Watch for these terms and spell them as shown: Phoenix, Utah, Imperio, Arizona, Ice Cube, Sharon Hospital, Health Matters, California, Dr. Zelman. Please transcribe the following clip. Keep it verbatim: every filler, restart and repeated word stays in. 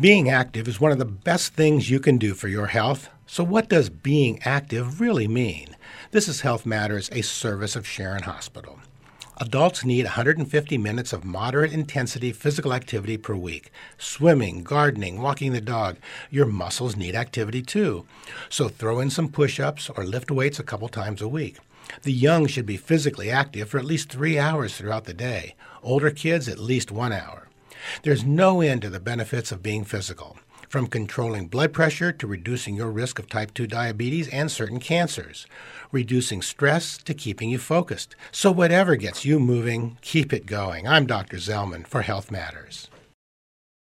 Being active is one of the best things you can do for your health. So what does being active really mean? This is Health Matters, a service of Sharon Hospital. Adults need one hundred fifty minutes of moderate intensity physical activity per week. Swimming, gardening, walking the dog. Your muscles need activity too. So throw in some push-ups or lift weights a couple times a week. The young should be physically active for at least three hours throughout the day. Older kids, at least one hour. There's no end to the benefits of being physical, from controlling blood pressure to reducing your risk of type two diabetes and certain cancers, reducing stress to keeping you focused. So whatever gets you moving, keep it going. I'm Doctor Zelman for Health Matters.